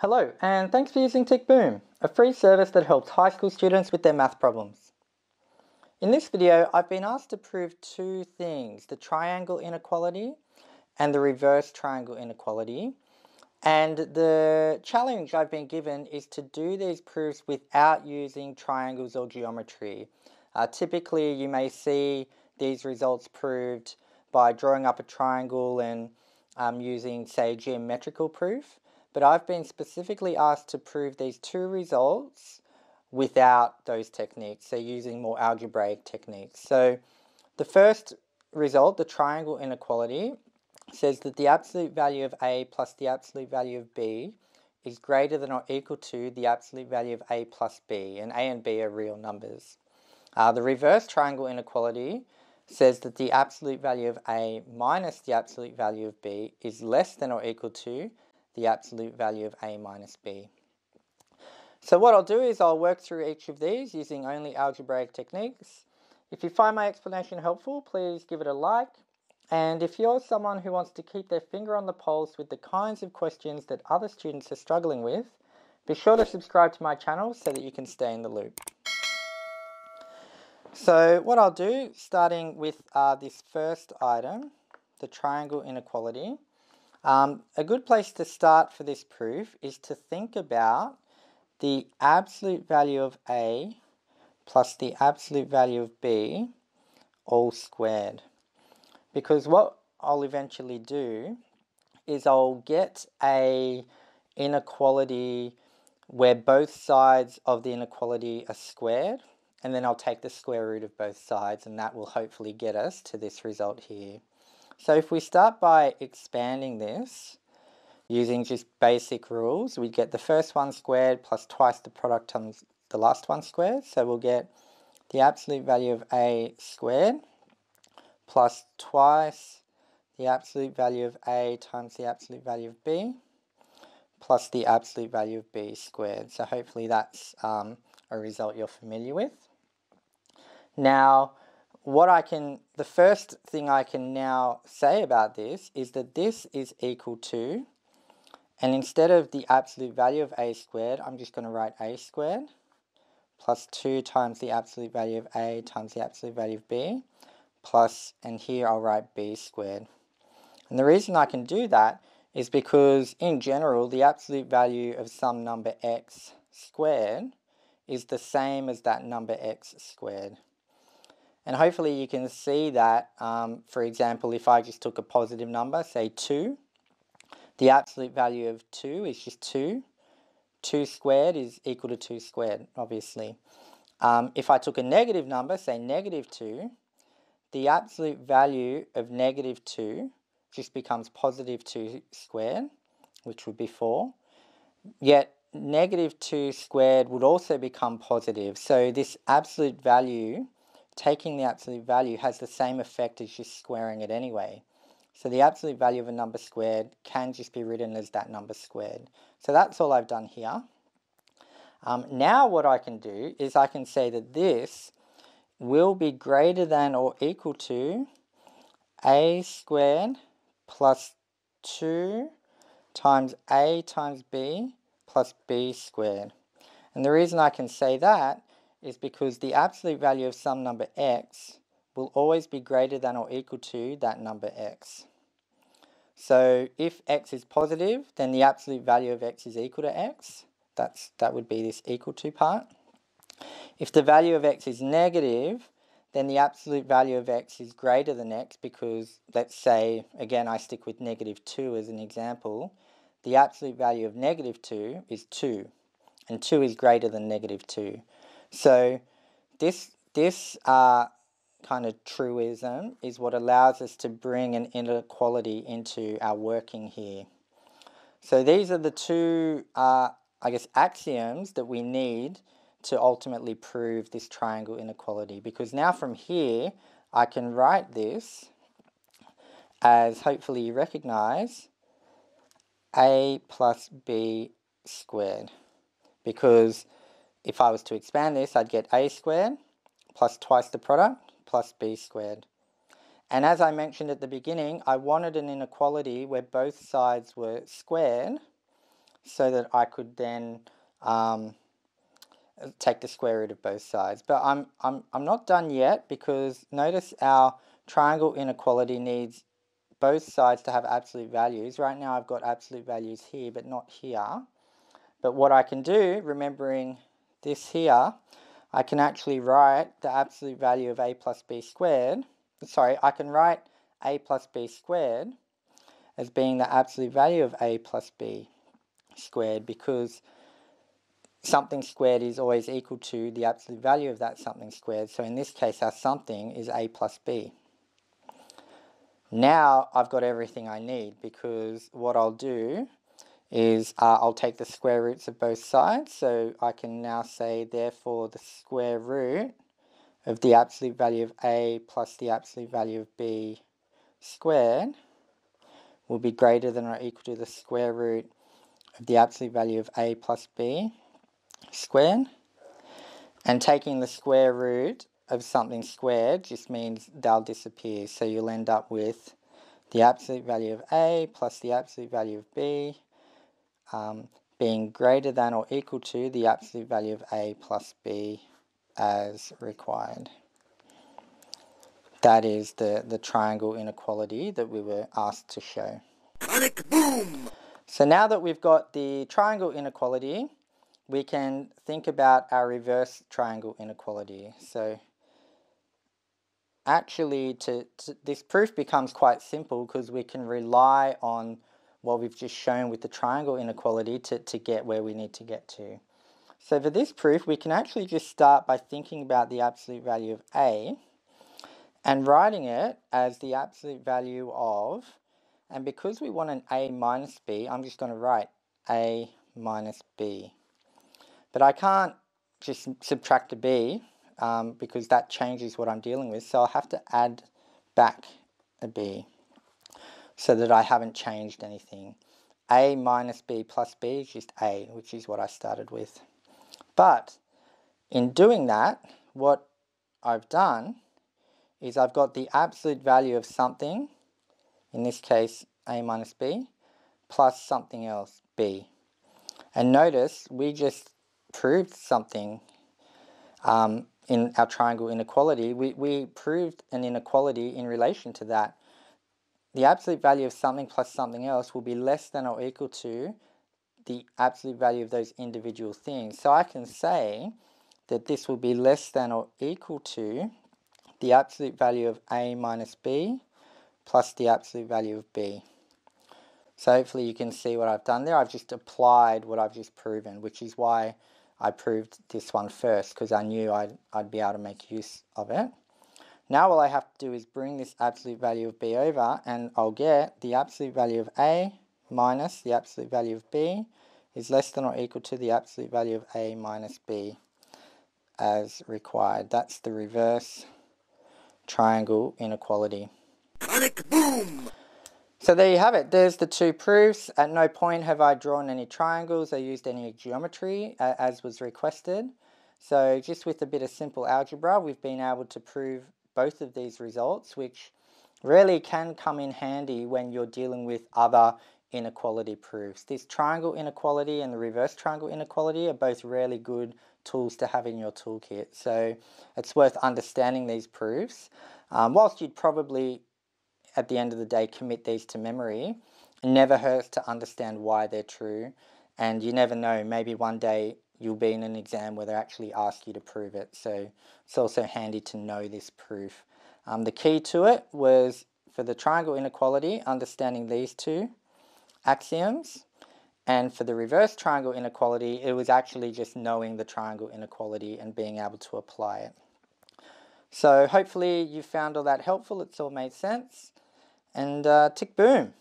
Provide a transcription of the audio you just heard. Hello, and thanks for using TickBoom, a free service that helps high school students with their math problems. In this video, I've been asked to prove two things, the triangle inequality and the reverse triangle inequality. And the challenge I've been given is to do these proofs without using triangles or geometry. Typically, you may see these results proved by drawing up a triangle and using, say, geometrical proof. But I've been specifically asked to prove these two results without those techniques, so using more algebraic techniques. So the first result, the triangle inequality, says that the absolute value of A plus the absolute value of B is greater than or equal to the absolute value of A plus B, and A and B are real numbers. The reverse triangle inequality says that the absolute value of A minus the absolute value of B is less than or equal to the absolute value of A minus B. So what I'll do is I'll work through each of these using only algebraic techniques. If you find my explanation helpful, please give it a like. And if you're someone who wants to keep their finger on the pulse with the kinds of questions that other students are struggling with, be sure to subscribe to my channel so that you can stay in the loop. So what I'll do, starting with this first item, the triangle inequality, a good place to start for this proof is to think about the absolute value of A plus the absolute value of B all squared. Because what I'll eventually do is I'll get an inequality where both sides of the inequality are squared, and then I'll take the square root of both sides, and that will hopefully get us to this result here. So if we start by expanding this, using just basic rules, we get the first one squared plus twice the product times the last one squared. So we'll get the absolute value of A squared plus twice the absolute value of A times the absolute value of B plus the absolute value of B squared. So hopefully that's a result you're familiar with. Now, the first thing I can now say about this is that this is equal to, and instead of the absolute value of A squared, I'm just going to write A squared plus 2 times the absolute value of A times the absolute value of B plus, and here I'll write B squared. And the reason I can do that is because in general the absolute value of some number x squared is the same as that number x squared. And hopefully you can see that, for example, if I just took a positive number, say 2, the absolute value of 2 is just 2. 2 squared is equal to 2 squared, obviously. If I took a negative number, say negative 2, the absolute value of negative 2 just becomes positive 2 squared, which would be 4. Yet negative 2 squared would also become positive. So this absolute value, taking the absolute value, has the same effect as just squaring it anyway. So the absolute value of a number squared can just be written as that number squared. So that's all I've done here. Now what I can do is I can say that this will be greater than or equal to A squared plus 2 times A times B plus B squared. And the reason I can say that is because the absolute value of some number x will always be greater than or equal to that number x. So if x is positive, then the absolute value of x is equal to x. That would be this equal to part. If the value of x is negative, then the absolute value of x is greater than x because, let's say, again, I stick with negative 2 as an example. The absolute value of negative 2 is 2, and 2 is greater than negative 2. So this kind of truism is what allows us to bring an inequality into our working here. So these are the two, axioms that we need to ultimately prove this triangle inequality, because now from here I can write this as, hopefully you recognize, A plus B squared, because if I was to expand this, I'd get A squared plus twice the product plus B squared. And as I mentioned at the beginning, I wanted an inequality where both sides were squared. so that I could then take the square root of both sides. But I'm not done yet, because notice our triangle inequality needs both sides to have absolute values. Right now I've got absolute values here but not here. But what I can do, remembering this here, I can actually write the absolute value of a plus b squared. Sorry, I can write a plus b squared as being the absolute value of a plus b squared, because something squared is always equal to the absolute value of that something squared. So in this case our something is a plus b. Now I've got everything I need, because what I'll do is I'll take the square roots of both sides. So I can now say, therefore, the square root of the absolute value of a plus the absolute value of b squared will be greater than or equal to the square root of the absolute value of a plus b squared. And taking the square root of something squared just means they'll disappear, so you'll end up with the absolute value of a plus the absolute value of b being greater than or equal to the absolute value of a plus b as required. That is the triangle inequality that we were asked to show. TickBoom! So now that we've got the triangle inequality, we can think about our reverse triangle inequality. So actually this proof becomes quite simple, because we can rely on what we've just shown with the triangle inequality to get where we need to get to. So for this proof we can actually just start by thinking about the absolute value of a and writing it as the absolute value of, and because we want an a minus b, I'm just going to write a minus b. But I can't just subtract a b because that changes what I'm dealing with, so I'll have to add back a b so that I haven't changed anything. A minus b plus b is just a, which is what I started with. But in doing that, what I've done is I've got the absolute value of something, in this case a minus b, plus something else, b. And notice we just proved something in our triangle inequality. We proved an inequality in relation to that. The absolute value of something plus something else will be less than or equal to the absolute value of those individual things. So I can say that this will be less than or equal to the absolute value of a minus b plus the absolute value of b. So hopefully you can see what I've done there. I've just applied what I've just proven, which is why I proved this one first, because I knew I'd be able to make use of it. Now all I have to do is bring this absolute value of b over, and I'll get the absolute value of a minus the absolute value of b is less than or equal to the absolute value of a minus b as required. That's the reverse triangle inequality. TickBoom! So there you have it. There's the two proofs. At no point have I drawn any triangles or used any geometry as was requested. So just with a bit of simple algebra, we've been able to prove both of these results, which really can come in handy when you're dealing with other inequality proofs. This triangle inequality and the reverse triangle inequality are both really good tools to have in your toolkit. So it's worth understanding these proofs. Whilst you'd probably, at the end of the day, commit these to memory, it never hurts to understand why they're true. And you never know, maybe one day you'll be in an exam where they actually ask you to prove it. So it's also handy to know this proof. The key to it was, for the triangle inequality, understanding these two axioms. And for the reverse triangle inequality, it was actually just knowing the triangle inequality and being able to apply it. So hopefully you found all that helpful. It's all made sense. And TickBoom!